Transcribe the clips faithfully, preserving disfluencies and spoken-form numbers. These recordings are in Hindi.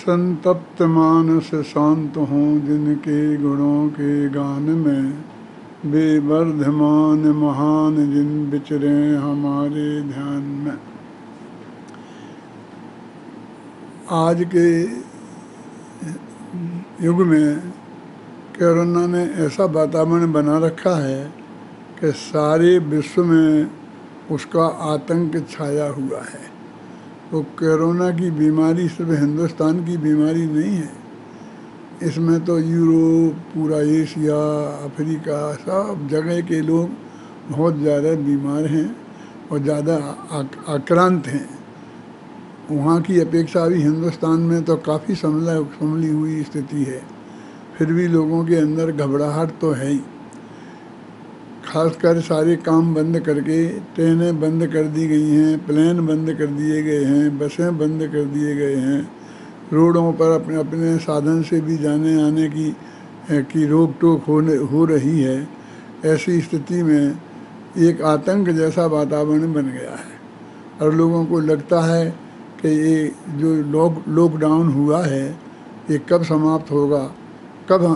संतप्त मानस शांत हों, जिनके गुणों के गान में बेवर्धमान महान, जिन विचरें हमारे ध्यान में। आज के युग में कोरोना ने ऐसा वातावरण बना रखा है कि सारे विश्व में उसका आतंक छाया हुआ है। तो कोरोना की बीमारी सिर्फ हिंदुस्तान की बीमारी नहीं है, इसमें तो यूरोप, पूरा एशिया, अफ्रीका, सब जगह के लोग बहुत ज़्यादा बीमार हैं और ज़्यादा आक्रांत हैं। वहाँ की अपेक्षा भी हिंदुस्तान में तो काफ़ी संभला संभली हुई स्थिति है, फिर भी लोगों के अंदर घबराहट तो है ही। खासकर सारे काम बंद करके ट्रेनें बंद कर दी गई हैं, प्लेन बंद कर दिए गए हैं, बसें बंद कर दिए गए हैं, रोडों पर अपने अपने साधन से भी जाने आने की की रोक टोक होने हो रही है। ऐसी स्थिति में एक आतंक जैसा वातावरण बन गया है और लोगों को लगता है कि ये जो लॉक लॉकडाउन हुआ है ये कब समाप्त होगा, कब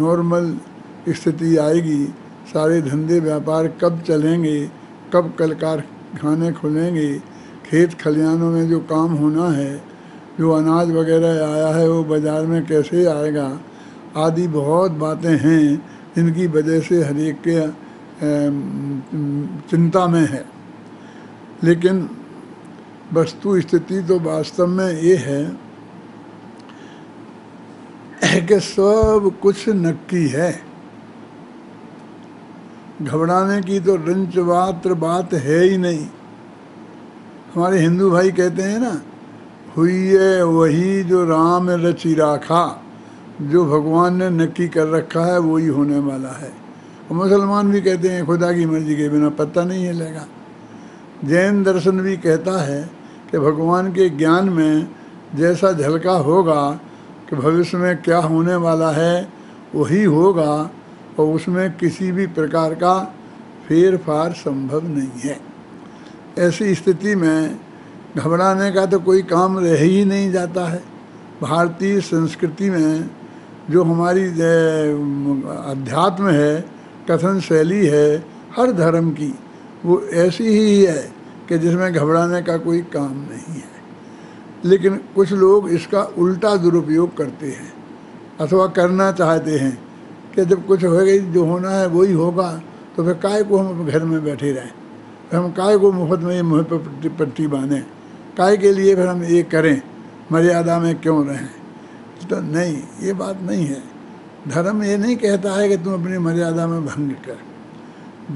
नॉर्मल स्थिति आएगी, सारे धंधे व्यापार कब चलेंगे, कब कल कारखाने खुलेंगे, खेत खलिहानों में जो काम होना है, जो अनाज वगैरह आया है वो बाज़ार में कैसे आएगा, आदि बहुत बातें हैं जिनकी वजह से हर एक के चिंता में है। लेकिन वस्तु स्थिति तो वास्तव में ये है कि सब कुछ नक्की है, घबराने की तो रंचवात्र बात है ही नहीं। हमारे हिंदू भाई कहते हैं ना, हुई है वही जो राम रची राखा, जो भगवान ने नक्की कर रखा है वही होने वाला है। और मुसलमान भी कहते हैं खुदा की मर्जी के बिना पता नहीं हिलेगा। जैन दर्शन भी कहता है कि भगवान के ज्ञान में जैसा झलका होगा कि भविष्य में क्या होने वाला है वही होगा और उसमें किसी भी प्रकार का फेरफार संभव नहीं है। ऐसी स्थिति में घबराने का तो कोई काम रह ही नहीं जाता है। भारतीय संस्कृति में जो हमारी अध्यात्म है, कथन शैली है हर धर्म की, वो ऐसी ही है कि जिसमें घबराने का कोई काम नहीं है। लेकिन कुछ लोग इसका उल्टा दुरुपयोग करते हैं अथवा करना चाहते हैं कि जब कुछ होगा जो होना है वही होगा, तो फिर काय को हम घर में बैठे रहें, फिर हम काय को मुफ्त में ये मुँह पर पट्टी बांधें, काय के लिए फिर हम ये करें, मर्यादा में क्यों रहें। तो नहीं, ये बात नहीं है। धर्म ये नहीं कहता है कि तुम अपनी मर्यादा में भंग कर।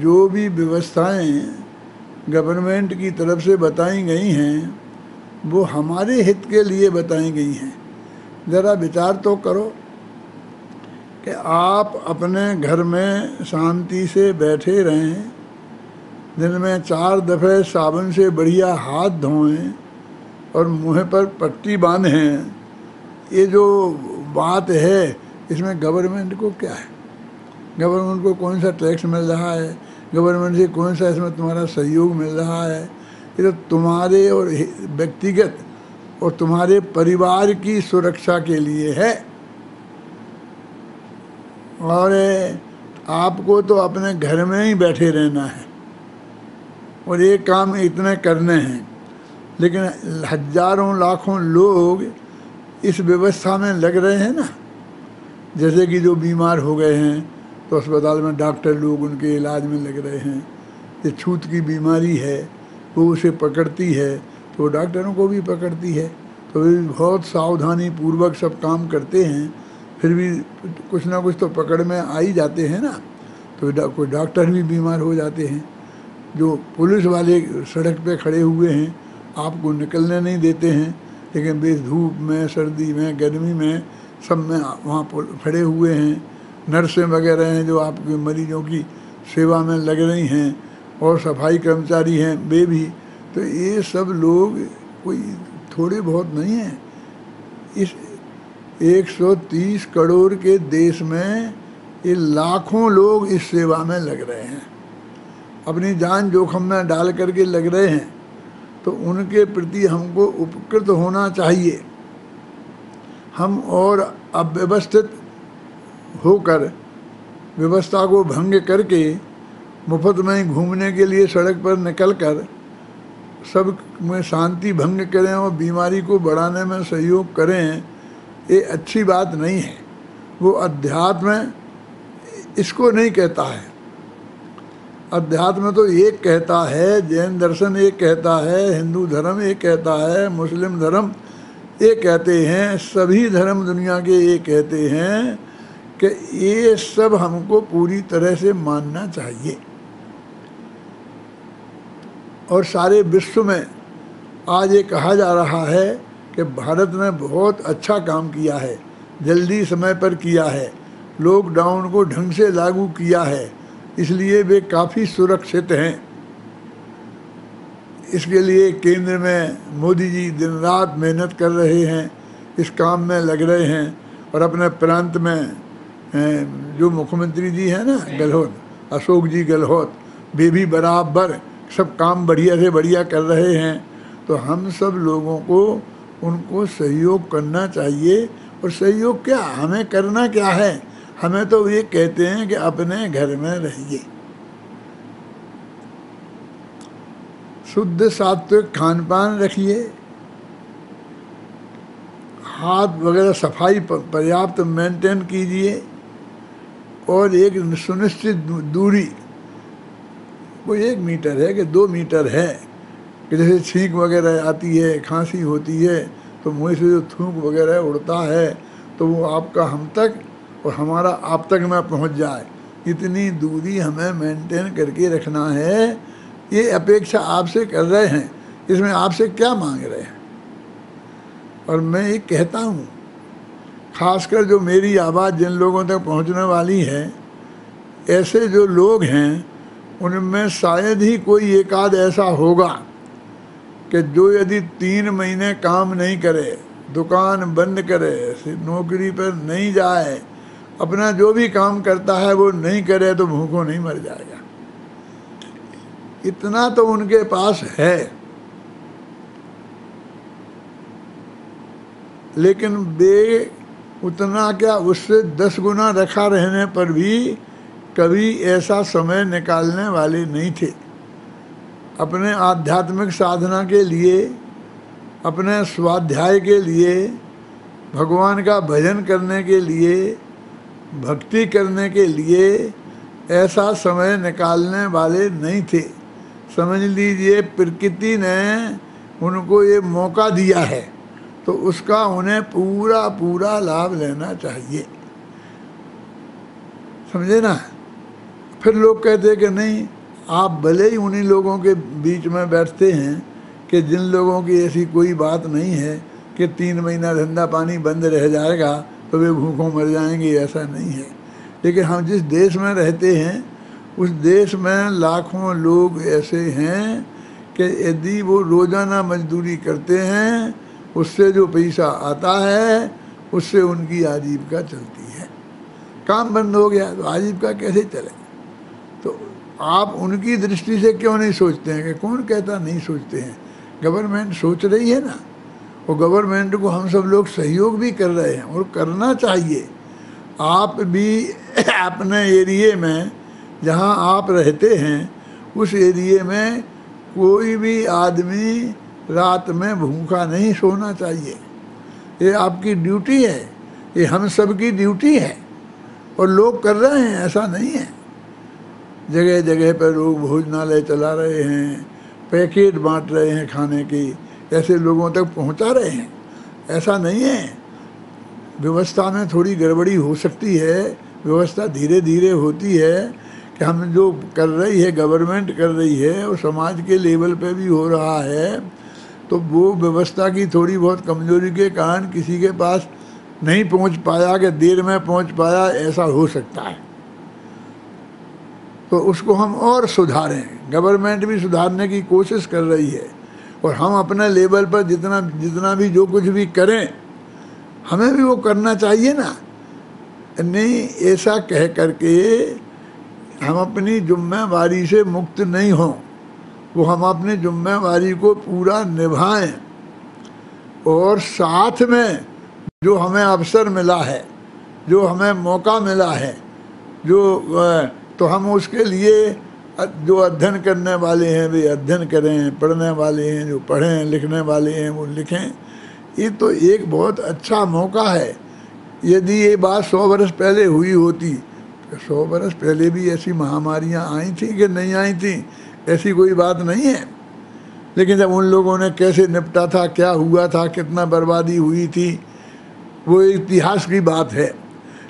जो भी व्यवस्थाएं गवर्नमेंट की तरफ से बताई गई हैं वो हमारे हित के लिए बताई गई हैं। ज़रा विचार तो करो कि आप अपने घर में शांति से बैठे रहें, दिन में चार दफ़े साबुन से बढ़िया हाथ धोएं और मुँह पर पट्टी बांधें। ये जो बात है इसमें गवर्नमेंट को क्या है, गवर्नमेंट को कौन सा टैक्स मिल रहा है, गवर्नमेंट से कौन सा इसमें तुम्हारा सहयोग मिल रहा है। ये तो तुम्हारे और व्यक्तिगत और तुम्हारे परिवार की सुरक्षा के लिए है। और आपको तो अपने घर में ही बैठे रहना है और ये काम इतने करने हैं। लेकिन हजारों लाखों लोग इस व्यवस्था में लग रहे हैं ना, जैसे कि जो बीमार हो गए हैं तो अस्पताल में डॉक्टर लोग उनके इलाज में लग रहे हैं। ये छूत की बीमारी है, वो उसे पकड़ती है तो डॉक्टरों को भी पकड़ती है, तो वे बहुत सावधानी पूर्वक सब काम करते हैं, फिर भी कुछ ना कुछ तो पकड़ में आ ही जाते हैं ना। तो कोई डॉक्टर भी बीमार हो जाते हैं, जो पुलिस वाले सड़क पे खड़े हुए हैं आपको निकलने नहीं देते हैं, लेकिन बेस धूप में, सर्दी में, गर्मी में, सब में वहाँ खड़े हुए हैं। नर्सें वगैरह हैं जो आपके मरीजों की सेवा में लग रही हैं और सफाई कर्मचारी हैं वे भी। तो ये सब लोग कोई थोड़े बहुत नहीं हैं। इस एक सौ तीस करोड़ के देश में ये लाखों लोग इस सेवा में लग रहे हैं, अपनी जान जोखिम में डाल करके लग रहे हैं, तो उनके प्रति हमको उपकृत होना चाहिए। हम और अव्यवस्थित होकर व्यवस्था को भंग करके मुफ्त में घूमने के लिए सड़क पर निकलकर सब में शांति भंग करें और बीमारी को बढ़ाने में सहयोग करें, ये अच्छी बात नहीं है। वो अध्यात्म इसको नहीं कहता है। अध्यात्म तो एक कहता है, जैन दर्शन एक कहता है, हिंदू धर्म एक कहता है, मुस्लिम धर्म एक कहते हैं, सभी धर्म दुनिया के ये कहते हैं कि ये सब हमको पूरी तरह से मानना चाहिए। और सारे विश्व में आज ये कहा जा रहा है कि भारत ने बहुत अच्छा काम किया है, जल्दी समय पर किया है, लॉकडाउन को ढंग से लागू किया है, इसलिए वे काफ़ी सुरक्षित हैं। इसके लिए केंद्र में मोदी जी दिन रात मेहनत कर रहे हैं, इस काम में लग रहे हैं। और अपने प्रांत में जो मुख्यमंत्री जी हैं ना गहलोत, अशोक जी गहलोत, वे भी बराबर सब काम बढ़िया से बढ़िया कर रहे हैं। तो हम सब लोगों को उनको सहयोग करना चाहिए। और सहयोग क्या, हमें करना क्या है, हमें तो ये कहते हैं कि अपने घर में रहिए, शुद्ध सात्विक खान पान रखिए, हाथ वगैरह सफाई पर्याप्त मेंटेन कीजिए, और एक सुनिश्चित दूरी, वो एक मीटर है कि दो मीटर है, कि जैसे छींक वगैरह आती है, खांसी होती है तो मुँह से जो थूक वगैरह उड़ता है तो वो आपका हम तक और हमारा आप तक में पहुंच जाए, इतनी दूरी हमें मेंटेन करके रखना है। ये अपेक्षा आपसे कर रहे हैं, इसमें आपसे क्या मांग रहे हैं। और मैं ये कहता हूँ, खासकर जो मेरी आवाज़ जिन लोगों तक पहुँचने वाली है, ऐसे जो लोग हैं उनमें शायद ही कोई एकाध ऐसा होगा कि जो यदि तीन महीने काम नहीं करे, दुकान बंद करे, नौकरी पर नहीं जाए, अपना जो भी काम करता है वो नहीं करे तो भूखों नहीं मर जाएगा। इतना तो उनके पास है, लेकिन वे उतना क्या, उससे दस गुना रखा रहने पर भी कभी ऐसा समय निकालने वाले नहीं थे। अपने आध्यात्मिक साधना के लिए, अपने स्वाध्याय के लिए, भगवान का भजन करने के लिए, भक्ति करने के लिए ऐसा समय निकालने वाले नहीं थे। समझ लीजिए प्रकृति ने उनको ये मौका दिया है तो उसका उन्हें पूरा पूरा लाभ लेना चाहिए, समझे ना। फिर लोग कहते हैं कि नहीं, आप भले ही उन्हीं लोगों के बीच में बैठते हैं कि जिन लोगों की ऐसी कोई बात नहीं है कि तीन महीना धंधा पानी बंद रह जाएगा तो वे भूखों मर जाएंगे, ऐसा नहीं है। लेकिन हम जिस देश में रहते हैं उस देश में लाखों लोग ऐसे हैं कि यदि वो रोज़ाना मजदूरी करते हैं, उससे जो पैसा आता है उससे उनकी आजीविका चलती है। काम बंद हो गया तो आजीविका कैसे चले। तो आप उनकी दृष्टि से क्यों नहीं सोचते हैं, कि कौन कहता नहीं सोचते हैं। गवर्नमेंट सोच रही है ना, और गवर्नमेंट को हम सब लोग सहयोग भी कर रहे हैं और करना चाहिए। आप भी अपने एरिए में, जहां आप रहते हैं उस एरिए में कोई भी आदमी रात में भूखा नहीं सोना चाहिए। ये आपकी ड्यूटी है, ये हम सब की ड्यूटी है, और लोग कर रहे हैं, ऐसा नहीं है। जगह जगह पर लोग भोजनालय चला रहे हैं, पैकेट बांट रहे हैं खाने की, ऐसे लोगों तक पहुंचा रहे हैं, ऐसा नहीं है। व्यवस्था में थोड़ी गड़बड़ी हो सकती है, व्यवस्था धीरे धीरे होती है कि हम जो कर रही है, गवर्नमेंट कर रही है और समाज के लेवल पे भी हो रहा है, तो वो व्यवस्था की थोड़ी बहुत कमजोरी के कारण किसी के पास नहीं पहुंच पाया कि देर में पहुंच पाया, ऐसा हो सकता है। तो उसको हम और सुधारें, गवर्नमेंट भी सुधारने की कोशिश कर रही है, और हम अपने लेवल पर जितना जितना भी जो कुछ भी करें हमें भी वो करना चाहिए ना। नहीं ऐसा कह करके हम अपनी जिम्मेवारी से मुक्त नहीं हों, वो हम अपनी जिम्मेवारी को पूरा निभाएं और साथ में जो हमें अवसर मिला है, जो हमें मौका मिला है, जो तो हम उसके लिए जो अध्ययन करने वाले हैं वे अध्ययन करें, पढ़ने वाले हैं जो पढ़ें, लिखने वाले हैं वो लिखें। ये तो एक बहुत अच्छा मौका है। यदि ये बात सौ वर्ष पहले हुई होती तो सौ वर्ष पहले भी ऐसी महामारियां आई थी कि नहीं आई थी, ऐसी कोई बात नहीं है। लेकिन जब उन लोगों ने कैसे निपटा था, क्या हुआ था, कितना बर्बादी हुई थी, वो इतिहास की बात है।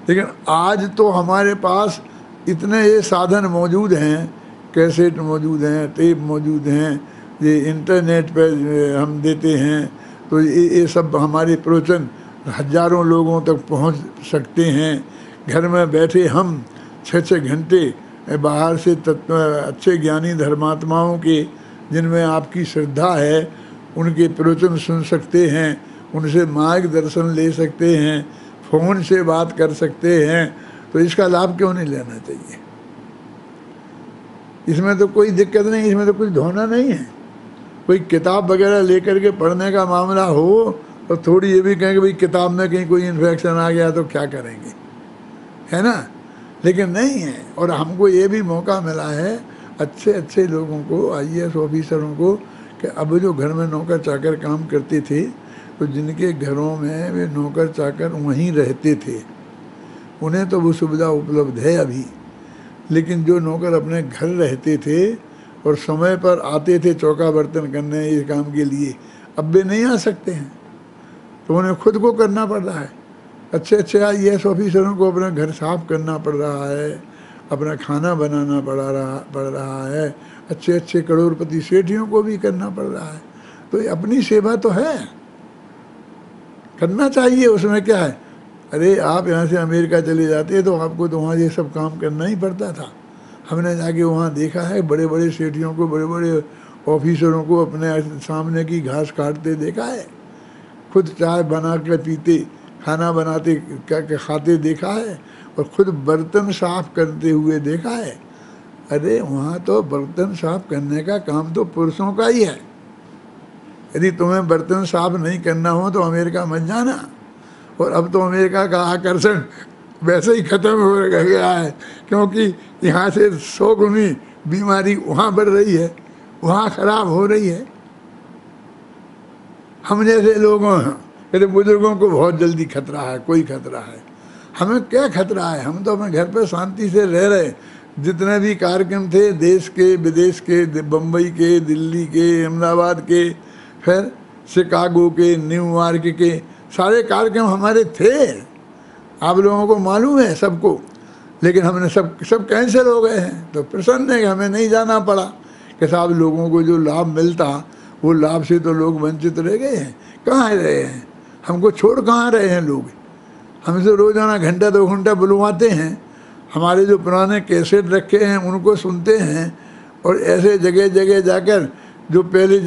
लेकिन आज तो हमारे पास इतने ये साधन मौजूद हैं, कैसेट मौजूद हैं, टेप मौजूद हैं, ये इंटरनेट पर हम देते हैं, तो ये ये सब हमारे प्रवचन हजारों लोगों तक पहुंच सकते हैं। घर में बैठे हम छः छः घंटे बाहर से तत्व अच्छे ज्ञानी धर्मात्माओं के, जिनमें आपकी श्रद्धा है, उनके प्रवचन सुन सकते हैं, उनसे मार्गदर्शन ले सकते हैं, फ़ोन से बात कर सकते हैं। तो इसका लाभ क्यों नहीं लेना चाहिए? इसमें तो कोई दिक्कत नहीं, इसमें तो कुछ धोना नहीं है। कोई किताब वगैरह लेकर के पढ़ने का मामला हो तो थोड़ी ये भी कहें कि भाई किताब में कहीं कोई इन्फेक्शन आ गया तो क्या करेंगे, है ना? लेकिन नहीं है। और हमको ये भी मौका मिला है अच्छे अच्छे लोगों को, आई ए एस ऑफिसरों को, कि अब जो घर में नौकर चाकर काम करते थे, तो जिनके घरों में वे नौकर चाकर वहीं रहते थे, उन्हें तो वो सुविधा उपलब्ध है अभी। लेकिन जो नौकर अपने घर रहते थे और समय पर आते थे चौका बर्तन करने इस काम के लिए, अब भी नहीं आ सकते हैं, तो उन्हें खुद को करना पड़ रहा है। अच्छे अच्छे आई ए एस ऑफिसरों को अपना घर साफ करना पड़ रहा है, अपना खाना बनाना पड़ा रहा पड़ रहा है, अच्छे अच्छे करोड़पति सेठियों को भी करना पड़ रहा है। तो अपनी सेवा तो है, करना चाहिए, उसमें क्या है। अरे आप यहाँ से अमेरिका चले जाते तो आपको तो वहाँ ये सब काम करना ही पड़ता था। हमने जाके वहाँ देखा है बड़े बड़े सेठियों को, बड़े बड़े ऑफिसरों को अपने सामने की घास काटते देखा है, खुद चाय बना कर पीते, खाना बनाते खाते देखा है, और खुद बर्तन साफ करते हुए देखा है। अरे वहाँ तो बर्तन साफ करने का काम तो पुरुषों का ही है। यदि तुम्हें बर्तन साफ नहीं करना हो तो अमेरिका मत जाना। और अब तो अमेरिका का आकर्षण वैसे ही ख़त्म हो गया है, क्योंकि यहाँ से सौ गुनी बीमारी वहाँ बढ़ रही है, वहाँ ख़राब हो रही है। हम जैसे लोगों हैं, बुजुर्गों को बहुत जल्दी खतरा है, कोई खतरा है, हमें क्या खतरा है? हम तो अपने घर पर शांति से रह रहे। जितने भी कार्यक्रम थे देश के, विदेश के, बम्बई के, दिल्ली के, अहमदाबाद के, फिर शिकागो के, न्यूयॉर्क के, सारे कार्यक्रम हमारे थे, आप लोगों को मालूम है सबको। लेकिन हमने सब सब कैंसिल हो गए हैं, तो प्रसन्न है कि हमें नहीं जाना पड़ा। कि साहब लोगों को जो लाभ मिलता वो लाभ से तो लोग वंचित रह गए हैं। कहाँ रहे हैं, हमको छोड़ कहाँ रहे हैं लोग? हमसे रोज़ाना घंटा दो घंटा बुलवाते हैं, हमारे जो पुराने कैसेट रखे हैं उनको सुनते हैं, और ऐसे जगह जगह जाकर जो पहले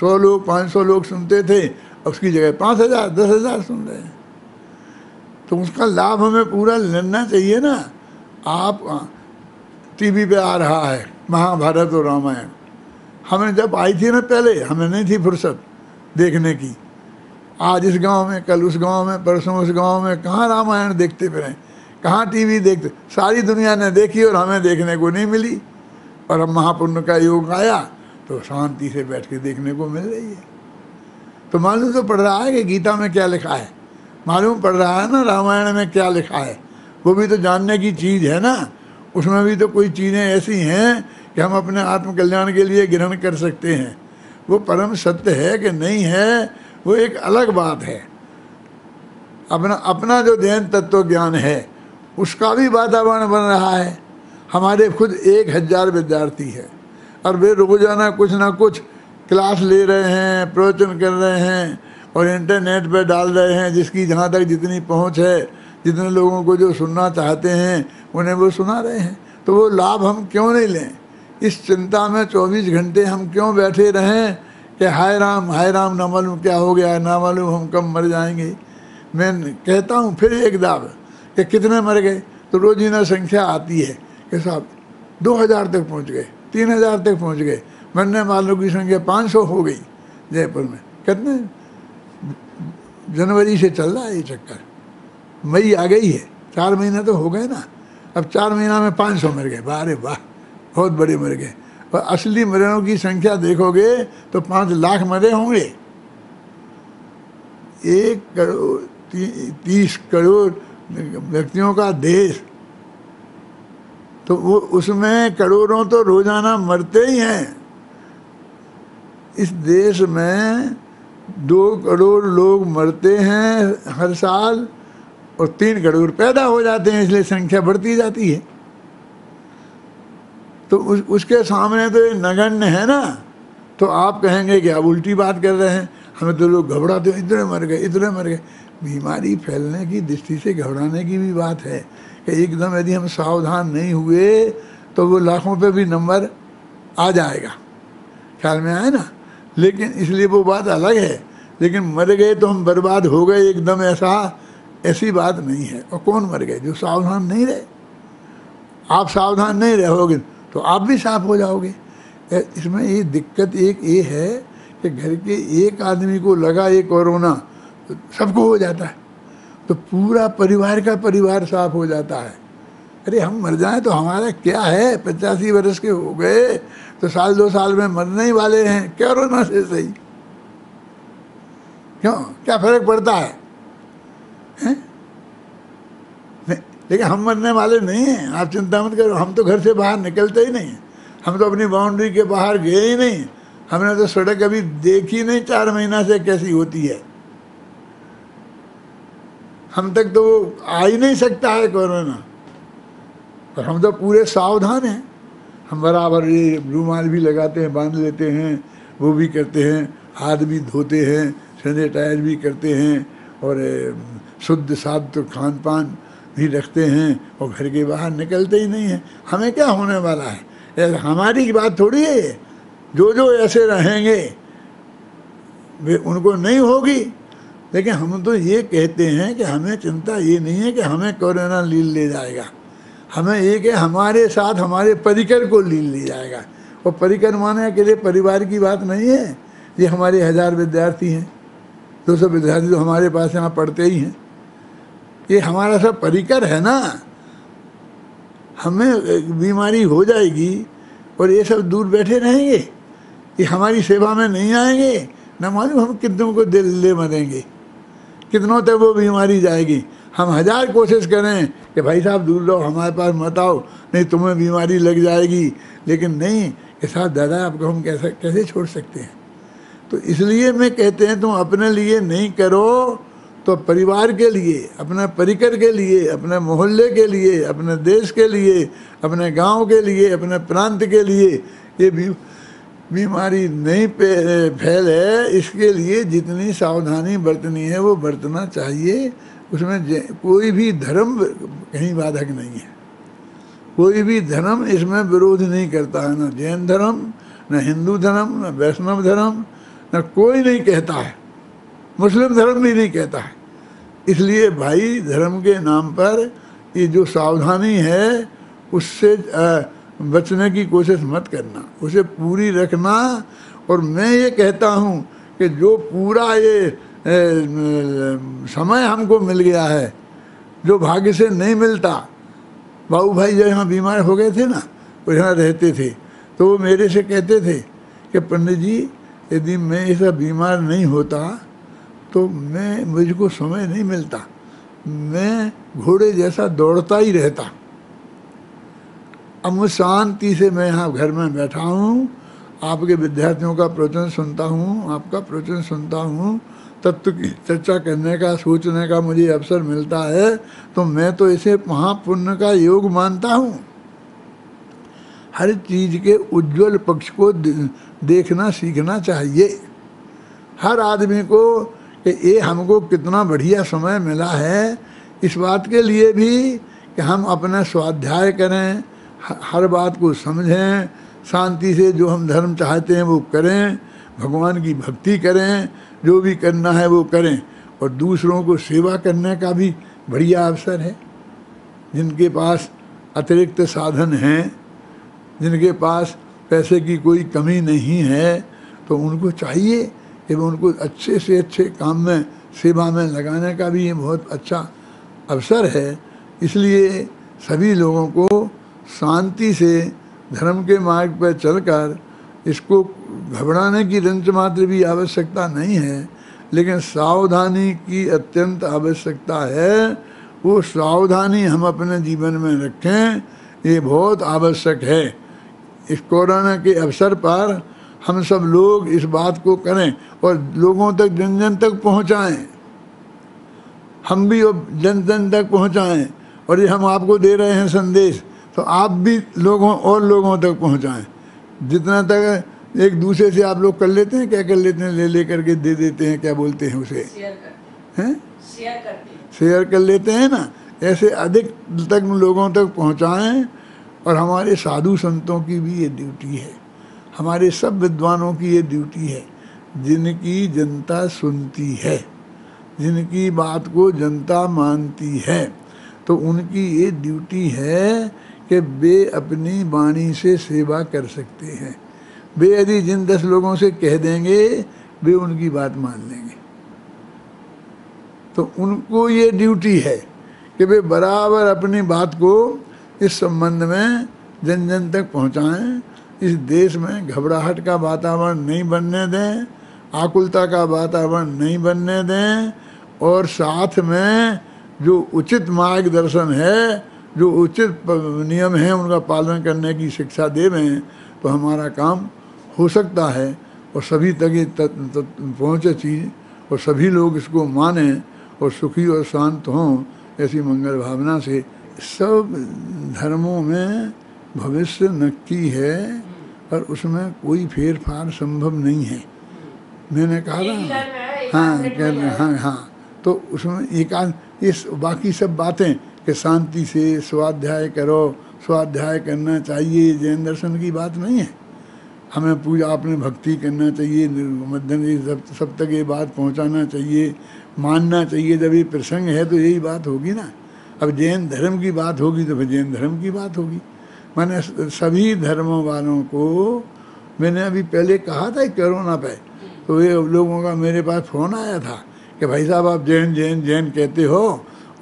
सौ लोग पाँच सौ लोग सुनते थे उसकी जगह पाँच हज़ार दस हज़ार सुन रहे हैं। तो उसका लाभ हमें पूरा लेना चाहिए ना। आप टीवी पे आ रहा है महाभारत और रामायण, हमें जब आई थी ना पहले हमें नहीं थी फुर्सत देखने की। आज इस गांव में, कल उस गांव में, परसों उस गांव में, कहाँ रामायण देखते फिरें, कहाँ टीवी देखते। सारी दुनिया ने देखी और हमें देखने को नहीं मिली। और अब महापुण्य का योग आया तो शांति से बैठ के देखने को मिल रही है। तो मालूम तो पड़ रहा है कि गीता में क्या लिखा है, मालूम पड़ रहा है ना रामायण में क्या लिखा है, वो भी तो जानने की चीज़ है ना। उसमें भी तो कोई चीज़ें ऐसी हैं कि हम अपने आत्मकल्याण के लिए ग्रहण कर सकते हैं। वो परम सत्य है कि नहीं है वो एक अलग बात है। अपना अपना जो ध्यान तत्व ज्ञान है उसका भी वातावरण बन रहा है। हमारे खुद एक हज़ार विद्यार्थी है और वे रोज़ाना कुछ ना कुछ क्लास ले रहे हैं, प्रवचन कर रहे हैं और इंटरनेट पर डाल रहे हैं, जिसकी जहाँ तक जितनी पहुँच है, जितने लोगों को जो सुनना चाहते हैं उन्हें वो सुना रहे हैं। तो वो लाभ हम क्यों नहीं लें? इस चिंता में चौबीस घंटे हम क्यों बैठे रहें कि हाय राम हाय राम, ना मालूम क्या हो गया, ना मालूम हम कब मर जाएंगे। मैं कहता हूँ फिर एक दाव कि कितने मर गए, तो रोज़ाना संख्या आती है कि साहब दो हज़ार तक पहुँच गए, तीन हज़ार तक पहुँच गए। मरने वालों की संख्या पाँच सौ हो गई जयपुर में। कितने जनवरी से चल रहा है ये चक्कर, मई आ गई है, चार महीने तो हो गए ना। अब चार महीना में पाँच सौ मर गए, बारे वाह बहुत बड़े मर गए। और असली मरीजों की संख्या देखोगे तो पाँच लाख मरे होंगे। एक करोड़ ती, तीस करोड़ व्यक्तियों का देश, तो वो उसमें करोड़ों तो रोजाना मरते ही हैं। इस देश में दो करोड़ लोग मरते हैं हर साल और तीन करोड़ पैदा हो जाते हैं, इसलिए संख्या बढ़ती जाती है। तो उस, उसके सामने तो ये नगण्य है ना। तो आप कहेंगे कि आप उल्टी बात कर रहे हैं, हमें तो लोग घबराते हैं, इतने मर गए इतने मर गए। बीमारी फैलने की दृष्टि से घबराने की भी बात है कि एकदम यदि हम सावधान नहीं हुए तो वो लाखों पे भी नंबर आ जाएगा, ख्याल में आए ना। लेकिन इसलिए वो बात अलग है, लेकिन मर गए तो हम बर्बाद हो गए एकदम, ऐसा ऐसी बात नहीं है। और कौन मर गए? जो सावधान नहीं रहे। आप सावधान नहीं रहोगे तो आप भी साफ हो जाओगे। इसमें ये दिक्कत एक ये है कि घर के एक आदमी को लगा ये कोरोना तो सबको हो जाता है, तो पूरा परिवार का परिवार साफ हो जाता है। अरे हम मर जाएं तो हमारा क्या है, पचासी वर्ष के हो गए तो साल दो साल में मरने ही वाले हैं, कोरोना से सही, क्यों क्या फर्क पड़ता है, है? लेकिन हम मरने वाले नहीं हैं, आप चिंता मत करो। हम तो घर से बाहर निकलते ही नहीं, हम तो अपनी बाउंड्री के बाहर गए ही नहीं, हमने तो सड़क अभी देखी नहीं चार महीना से कैसी होती है। हम तक तो आ ही नहीं सकता है कोरोना, पर हम तो पूरे सावधान हैं। हम बराबर ये रूमाल भी लगाते हैं, बांध लेते हैं, वो भी करते हैं, हाथ भी धोते हैं, सैनिटाइज भी करते हैं, और शुद्ध साफ तो खान पान भी रखते हैं, और घर के बाहर निकलते ही नहीं हैं। हमें क्या होने वाला है, ऐसा हमारी बात थोड़ी है। जो जो ऐसे रहेंगे वे उनको नहीं होगी, लेकिन हम तो ये कहते हैं कि हमें चिंता ये नहीं है कि हमें कोरोना लील ले जाएगा, हमें ये कि हमारे साथ हमारे परिकर को लील ले जाएगा। और परिकर माने के लिए परिवार की बात नहीं है, ये हमारे हज़ार विद्यार्थी हैं, दो सौ विद्यार्थी तो हमारे पास यहाँ पढ़ते ही हैं, ये हमारा सब परिकर है ना। हमें बीमारी हो जाएगी और ये सब दूर बैठे रहेंगे, ये हमारी सेवा में नहीं आएंगे, न मालूम हम कितनों को दिल ले मरेंगे, कितनों तक वो बीमारी जाएगी। हम हज़ार कोशिश करें कि भाई साहब दूर रहो, हमारे पास मत आओ, नहीं तुम्हें बीमारी लग जाएगी, लेकिन नहीं कि साहब दादा आपको हम कैसे कैसे छोड़ सकते हैं। तो इसलिए मैं कहते हैं तुम अपने लिए नहीं करो तो परिवार के लिए, अपने परिकर के लिए, अपने मोहल्ले के लिए, अपने देश के लिए, अपने गांव के लिए, अपने प्रांत के लिए ये भी बीमारी नहीं फैले, इसके लिए जितनी सावधानी बरतनी है वो बरतना चाहिए। उसमें कोई भी धर्म कहीं बाधक नहीं है, कोई भी धर्म इसमें विरोध नहीं करता है, ना जैन धर्म, ना हिंदू धर्म, ना वैष्णव धर्म, ना कोई नहीं कहता है, मुस्लिम धर्म भी नहीं कहता है। इसलिए भाई धर्म के नाम पर ये जो सावधानी है उससे बचने की कोशिश मत करना, उसे पूरी रखना। और मैं ये कहता हूँ कि जो पूरा ये ए, समय हमको मिल गया है जो भाग्य से नहीं मिलता, बाबू भाई जो यहाँ बीमार हो गए थे ना, वो यहाँ रहते थे, तो वो मेरे से कहते थे कि पंडित जी यदि मैं ऐसा बीमार नहीं होता तो मैं मुझको समय नहीं मिलता, मैं घोड़े जैसा दौड़ता ही रहता। अब मुझ शांति से मैं यहाँ घर में बैठा हूँ, आपके विद्यार्थियों का प्रवचन सुनता हूँ, आपका प्रवचन सुनता हूँ, तत्व की चर्चा करने का सोचने का मुझे अवसर मिलता है, तो मैं तो इसे महापुण्य का योग मानता हूँ। हर चीज़ के उज्ज्वल पक्ष को देखना सीखना चाहिए हर आदमी को, कि ये हमको कितना बढ़िया समय मिला है। इस बात के लिए भी कि हम अपना स्वाध्याय करें, हर बात को समझें, शांति से जो हम धर्म चाहते हैं वो करें, भगवान की भक्ति करें, जो भी करना है वो करें, और दूसरों को सेवा करने का भी बढ़िया अवसर है। जिनके पास अतिरिक्त साधन हैं, जिनके पास पैसे की कोई कमी नहीं है, तो उनको चाहिए कि उनको अच्छे से अच्छे काम में सेवा में लगाने का भी ये बहुत अच्छा अवसर है। इसलिए सभी लोगों को शांति से धर्म के मार्ग पर चलकर इसको घबराने की रंच मात्र भी आवश्यकता नहीं है, लेकिन सावधानी की अत्यंत आवश्यकता है। वो सावधानी हम अपने जीवन में रखें, ये बहुत आवश्यक है। इस कोरोना के अवसर पर हम सब लोग इस बात को करें और लोगों तक जन जन तक पहुंचाएं, हम भी वो जन जन तक पहुंचाएं। और ये हम आपको दे रहे हैं संदेश, तो आप भी लोगों और लोगों तक पहुंचाएं। जितना तक एक दूसरे से आप लोग कर लेते हैं, क्या कर लेते हैं, ले ले करके दे देते हैं, क्या बोलते हैं उसे, शेयर करते हैं, शेयर करते हैं, शेयर कर लेते हैं ना। ऐसे अधिक तक लोगों तक पहुंचाएं। और हमारे साधु संतों की भी ये ड्यूटी है, हमारे सब विद्वानों की ये ड्यूटी है, जिनकी जनता सुनती है, जिनकी बात को जनता मानती है, तो उनकी ये ड्यूटी है कि वे अपनी वाणी से सेवा कर सकते हैं। वे यदि जिन दस लोगों से कह देंगे, वे उनकी बात मान लेंगे। तो उनको ये ड्यूटी है कि वे बराबर अपनी बात को इस संबंध में जन जन तक पहुंचाएं। इस देश में घबराहट का वातावरण नहीं बनने दें, आकुलता का वातावरण नहीं बनने दें, और साथ में जो उचित मार्गदर्शन है, जो उचित नियम हैं, उनका पालन करने की शिक्षा दे रहे हैं, तो हमारा काम हो सकता है। और सभी तक ये पहुँचे चीज़, और सभी लोग इसको माने और सुखी और शांत हों, ऐसी मंगल भावना से। सब धर्मों में भविष्य नक्की है और उसमें कोई फेरफार संभव नहीं है। मैंने कहा ना, हाँ कह रहे हाँ हाँ तो उसमें एक आध इस बाकी सब बातें कि शांति से स्वाध्याय करो, स्वाध्याय करना चाहिए, जैन दर्शन की बात नहीं है। हमें पूजा अपने भक्ति करना चाहिए, मध्यम सब सब तक ये बात पहुंचाना चाहिए, मानना चाहिए। जब ये प्रसंग है तो यही बात होगी ना। अब जैन धर्म की बात होगी तो फिर जैन धर्म की बात होगी। मैंने सभी धर्मों वालों को मैंने अभी पहले कहा था कोरोना पे, तो ये लोगों का मेरे पास फ़ोन आया था कि भाई साहब आप जैन जैन जैन कहते हो,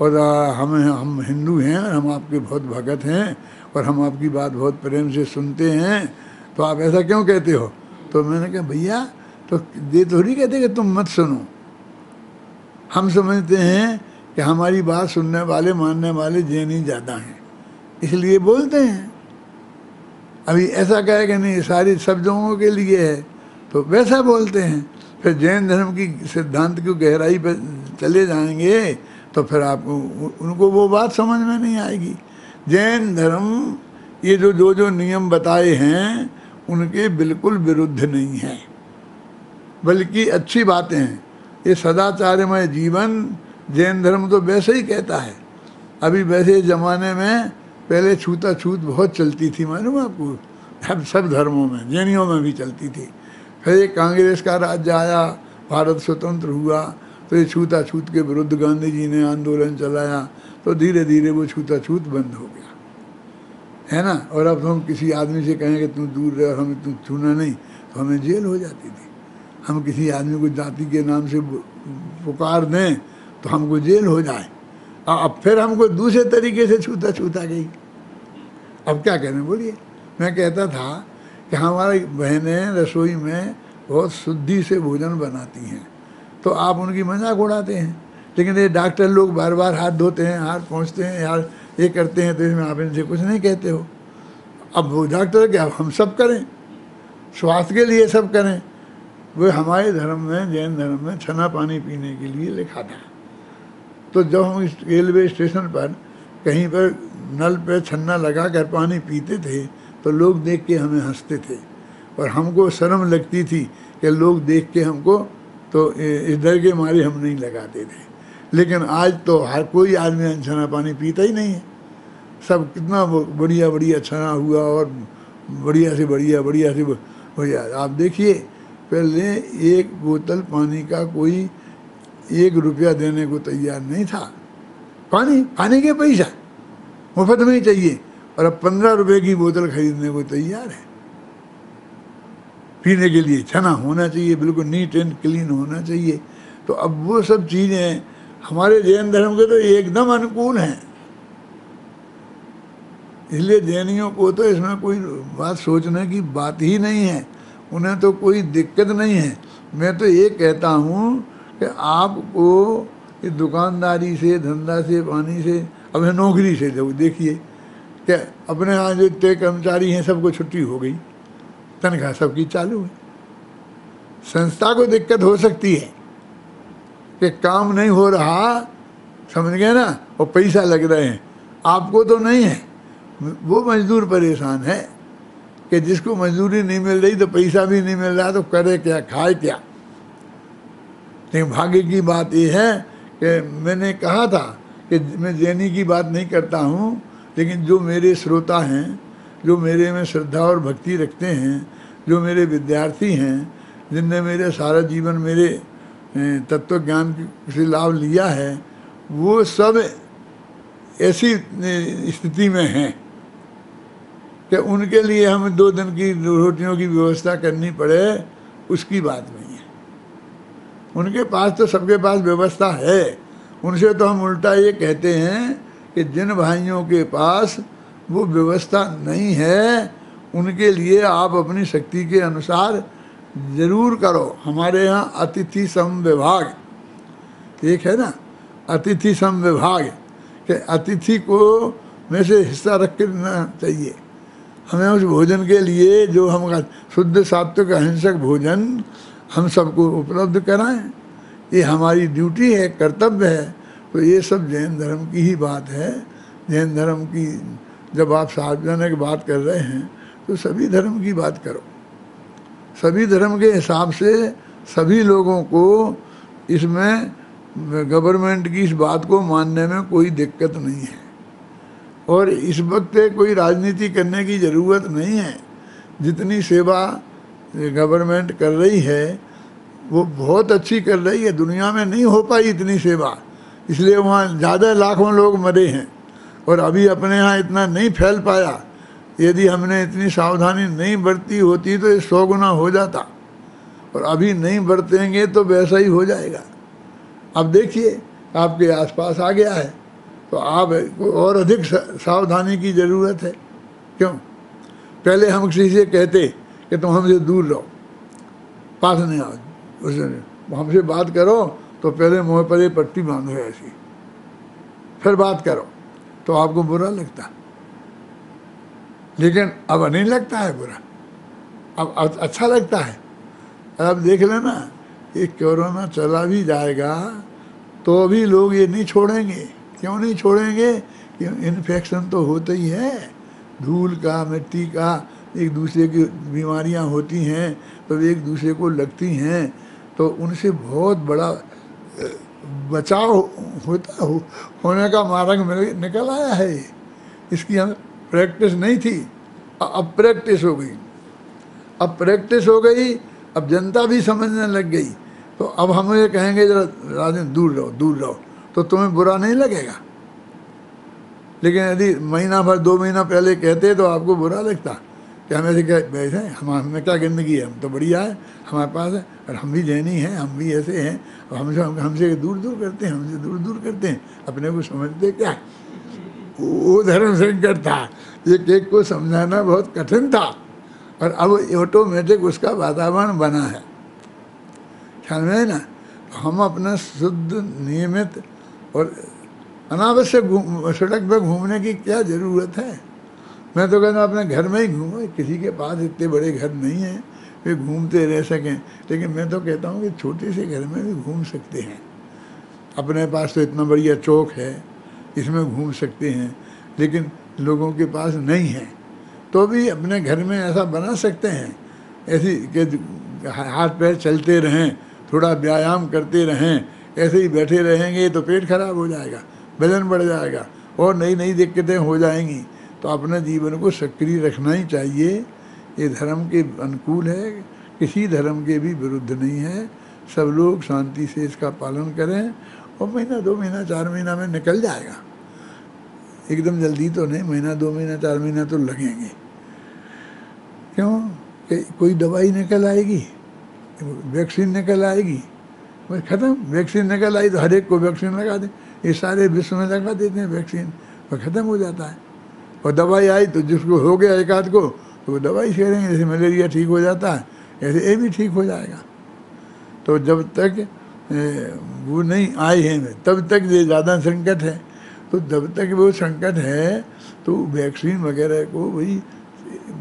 और हम हम हिंदू हैं, और हम आपके बहुत भगत हैं, और हम आपकी बात बहुत प्रेम से सुनते हैं, तो आप ऐसा क्यों कहते हो? तो मैंने कहा भैया, तो ये थोड़ी कहते कि तुम मत सुनो। हम समझते हैं कि हमारी बात सुनने वाले मानने वाले जैन ही ज़्यादा हैं, इसलिए बोलते हैं। अभी ऐसा कहे कि नहीं सारी सब लोगों के लिए है, तो वैसा बोलते हैं। फिर जैन धर्म की सिद्धांत की गहराई पर चले जाएंगे तो फिर आपको उनको वो बात समझ में नहीं आएगी। जैन धर्म ये जो जो जो नियम बताए हैं उनके बिल्कुल विरुद्ध नहीं है, बल्कि अच्छी बातें हैं। ये सदाचारमय जीवन जैन धर्म तो वैसे ही कहता है। अभी वैसे ज़माने में पहले छूताछूत बहुत चलती थी, मालूम आपको, अब सब धर्मों में, जैनियों में भी चलती थी। फिर कांग्रेस का राज्य आया, भारत स्वतंत्र हुआ, तो ये छूताछूत के विरुद्ध गांधी जी ने आंदोलन चलाया, तो धीरे धीरे वो छूताछूत बंद हो गया, है ना। और अब हम किसी आदमी से कहेंगे तुम दूर रहे और हमें तुम छूना नहीं, तो हमें जेल हो जाती थी। हम किसी आदमी को जाति के नाम से पुकार दें तो हमको जेल हो जाए। अब फिर हमको दूसरे तरीके से छूताछूत आ गई, अब क्या करें बोलिए। मैं कहता था कि हमारी बहनें रसोई में बहुत शुद्धि से भोजन बनाती हैं, तो आप उनकी मजाक उड़ाते हैं, लेकिन ये डॉक्टर लोग बार बार हाथ धोते हैं, हाथ पहुँचते हैं, यार ये करते हैं, तो इसमें आप इनसे कुछ नहीं कहते हो। अब वो डॉक्टर क्या, हम सब करें, स्वास्थ्य के लिए सब करें। वे हमारे धर्म में, जैन धर्म में, छना पानी पीने के लिए लिखा था। तो जब हम रेलवे स्टेशन पर कहीं पर नल पर छन्ना लगा कर पानी पीते थे, तो लोग देख के हमें हंसते थे, और हमको शर्म लगती थी कि लोग देख के हमको, तो इस डर के मारे हम नहीं लगाते थे। लेकिन आज तो हर कोई आदमी अनछना पानी पीता ही नहीं है। सब कितना बढ़िया बढ़िया छना हुआ और बढ़िया से बढ़िया बढ़िया से बढ़िया। आप देखिए, पहले एक बोतल पानी का कोई एक रुपया देने को तैयार नहीं था। पानी पानी के पैसा मुफ्त में ही चाहिए, और अब पंद्रह रुपए की बोतल खरीदने को तैयार है पीने के लिए। छना होना चाहिए, बिल्कुल नीट एंड क्लीन होना चाहिए। तो अब वो सब चीज़ें हमारे जैन धर्म के तो एकदम अनुकूल हैं, इसलिए जैनियों को तो इसमें कोई बात सोचने की बात ही नहीं है, उन्हें तो कोई दिक्कत नहीं है। मैं तो ये कहता हूँ कि आपको इस दुकानदारी से, धंधा से, पानी से, अब नौकरी से जब देखिए कि अपने यहाँ जो तय कर्मचारी हैं सबको छुट्टी हो गई, तनख्वाह सबकी चालू है। संस्था को दिक्कत हो सकती है कि काम नहीं हो रहा, समझ गए ना, और पैसा लग रहे हैं, आपको तो नहीं है। वो मजदूर परेशान है कि जिसको मजदूरी नहीं मिल रही तो पैसा भी नहीं मिल रहा, तो करे क्या, खाए क्या। लेकिन भाग्य की बात यह है कि मैंने कहा था कि मैं जैनी की बात नहीं करता हूँ, लेकिन जो मेरे श्रोता हैं, जो मेरे में श्रद्धा और भक्ति रखते हैं, जो मेरे विद्यार्थी हैं, जिनने मेरे सारा जीवन मेरे तत्व ज्ञान से लाभ लिया है, वो सब ऐसी स्थिति में हैं कि उनके लिए हम दो दिन की रोटियों की व्यवस्था करनी पड़े, उसकी बात नहीं है। उनके पास तो सबके पास व्यवस्था है, उनसे तो हम उल्टा ये कहते हैं कि जिन भाइयों के पास वो व्यवस्था नहीं है उनके लिए आप अपनी शक्ति के अनुसार ज़रूर करो। हमारे यहाँ अतिथि सम विभाग, ठीक है ना, अतिथि सम विभाग कि अतिथि को में से हिस्सा रखना चाहिए। हमें उस भोजन के लिए जो हम शुद्ध सात्विक अहिंसक भोजन हम सबको उपलब्ध कराएं, ये हमारी ड्यूटी है, कर्तव्य है। तो ये सब जैन धर्म की ही बात है। जैन धर्म की जब आप सार्वजनिक बात कर रहे हैं तो सभी धर्म की बात करो, सभी धर्म के हिसाब से सभी लोगों को इसमें गवर्नमेंट की इस बात को मानने में कोई दिक्कत नहीं है। और इस वक्त कोई राजनीति करने की ज़रूरत नहीं है। जितनी सेवा गवर्नमेंट कर रही है वो बहुत अच्छी कर रही है, दुनिया में नहीं हो पाई इतनी सेवा, इसलिए वहाँ ज़्यादा लाखों लोग मरे हैं और अभी अपने यहाँ इतना नहीं फैल पाया। यदि हमने इतनी सावधानी नहीं बरती होती तो ये सौ गुना हो जाता, और अभी नहीं बरतेंगे तो वैसा ही हो जाएगा। अब देखिए आपके आसपास आ गया है, तो आपको और अधिक सावधानी की ज़रूरत है। क्यों? पहले हम किसी से कहते कि तुम हमसे दूर रहो, पास नहीं आओ, उसने हमसे बात करो तो पहले मुँह पर ये पट्टी बांधो ऐसी, फिर बात करो तो आपको बुरा लगता, लेकिन अब नहीं लगता है बुरा, अब अच्छा लगता है। अब देख लेना ये कोरोना चला भी जाएगा तो भी लोग ये नहीं छोड़ेंगे। क्यों नहीं छोड़ेंगे? इन्फेक्शन तो होता ही है, धूल का, मिट्टी का, एक दूसरे की बीमारियां होती हैं तो एक दूसरे को लगती हैं, तो उनसे बहुत बड़ा बचाव होता हो, होने का मार्ग निकल आया है। इसकी हम प्रैक्टिस नहीं थी, अब प्रैक्टिस हो गई, अब प्रैक्टिस हो गई, अब जनता भी समझने लग गई। तो अब हम ये कहेंगे जरा राजन दूर रहो, दूर रहो, तो तुम्हें बुरा नहीं लगेगा। लेकिन यदि महीना भर, दो महीना पहले कहते तो आपको बुरा लगता कि हमें से क्या बैठे हैं, हम हमें क्या गंदगी है, हम तो बढ़िया है, हमारे पास है, और हम भी जैनी हैं, हम भी ऐसे हैं, और हमसे हमसे दूर दूर करते हैं, हमसे दूर दूर करते हैं, अपने को समझते क्या। वो धर्म संकट था, ये केक को समझाना बहुत कठिन था, और अब ऑटोमेटिक उसका वातावरण बना है, ख्याल में ना। हम अपना शुद्ध, नियमित और अनावश्यक सड़क पर घूमने की क्या ज़रूरत है। मैं तो कहता हूँ अपने घर में ही घूमो, किसी के पास इतने बड़े घर नहीं हैं वे घूमते रह सकें, लेकिन मैं तो कहता हूँ कि छोटे से घर में भी घूम सकते हैं। अपने पास तो इतना बढ़िया चौक है, इसमें घूम सकते हैं, लेकिन लोगों के पास नहीं है, तो भी अपने घर में ऐसा बना सकते हैं, ऐसी के हाथ पैर चलते रहें, थोड़ा व्यायाम करते रहें। ऐसे ही बैठे रहेंगे तो पेट खराब हो जाएगा, वजन बढ़ जाएगा और नई नई दिक्कतें हो जाएंगी। तो अपने जीवन को सक्रिय रखना ही चाहिए। ये धर्म के अनुकूल है, किसी धर्म के भी विरुद्ध नहीं है। सब लोग शांति से इसका पालन करें और महीना, दो महीना, चार महीना में निकल जाएगा, एकदम जल्दी तो नहीं, महीना, दो महीना, चार महीना तो लगेंगे। क्यों? कि कोई दवाई निकल आएगी, वैक्सीन निकल आएगी, वो ख़त्म। वैक्सीन निकल आई तो हर एक को वैक्सीन लगा दें, ये सारे विश्व में लगा देते हैं वैक्सीन, वो ख़त्म हो जाता है। और दवाई आई तो जिसको हो गया एक आध को तो वो दवाई छेड़ेंगे, जैसे मलेरिया ठीक हो जाता है ऐसे ये भी ठीक हो जाएगा। तो जब तक वो नहीं आए हैं तब तक ये ज़्यादा संकट है, तो जब तक वो संकट है तो वैक्सीन वगैरह को भाई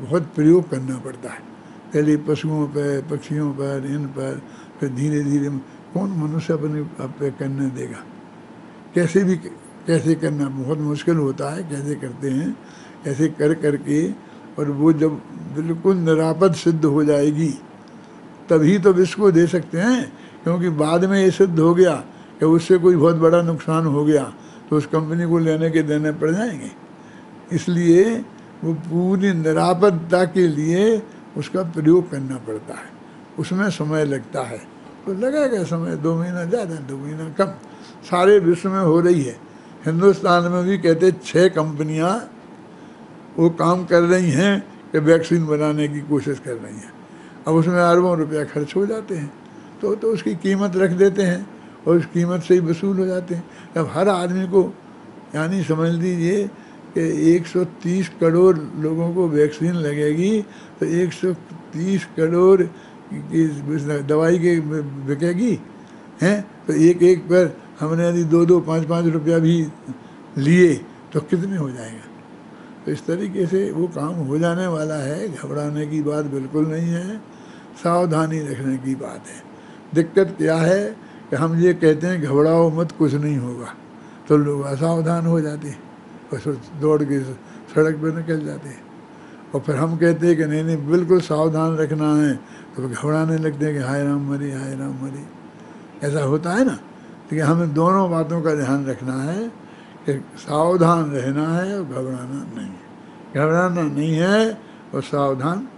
बहुत प्रयोग करना पड़ता है, पहले पशुओं पर, पक्षियों पर, इन पर, फिर धीरे धीरे कौन मनुष्य अपने आप पे करने देगा, कैसे भी कैसे करना बहुत मुश्किल होता है, कैसे करते हैं, ऐसे कर करके और वो जब बिल्कुल निरापद सिद्ध हो जाएगी तभी तो विश्व को दे सकते हैं, क्योंकि बाद में ये सिद्ध हो गया कि उससे कोई बहुत बड़ा नुकसान हो गया तो उस कंपनी को लेने के देने पड़ जाएंगे। इसलिए वो पूरी निरापदता के लिए उसका प्रयोग करना पड़ता है, उसमें समय लगता है, तो लगेगा समय, दो महीना ज़्यादा दो महीना कम, सारे विश्व में हो रही है। हिंदुस्तान में भी कहते छः कंपनियां वो काम कर रही हैं कि वैक्सीन बनाने की कोशिश कर रही हैं, अब उसमें अरबों रुपया खर्च हो जाते हैं, तो तो उसकी कीमत रख देते हैं और उस कीमत से ही वसूल हो जाते हैं। अब हर आदमी को यानी समझ लीजिए कि एक सौ तीस करोड़ लोगों को वैक्सीन लगेगी तो एक सौ तीस करोड़ की दवाई के बिकेगी हैं, तो एक एक पर हमने यदि दो दो पाँच पाँच रुपया भी लिए तो कितने हो जाएगा। तो इस तरीके से वो काम हो जाने वाला है, घबराने की बात बिल्कुल नहीं है, सावधानी रखने की बात है। दिक्कत क्या है कि हम ये कहते हैं घबराओ मत कुछ नहीं होगा, तो लोग असावधान हो जाते हैं और दौड़ के सड़क पर निकल जाते हैं, और फिर हम कहते हैं कि नहीं नहीं बिल्कुल सावधान रखना है, तो घबराने लगते हैं कि हाय राम मरी हाय राम मरी, ऐसा होता है ना। तो हमें दोनों बातों का ध्यान रखना है कि सावधान रहना है और घबराना नहीं है, घबराना नहीं है और सावधान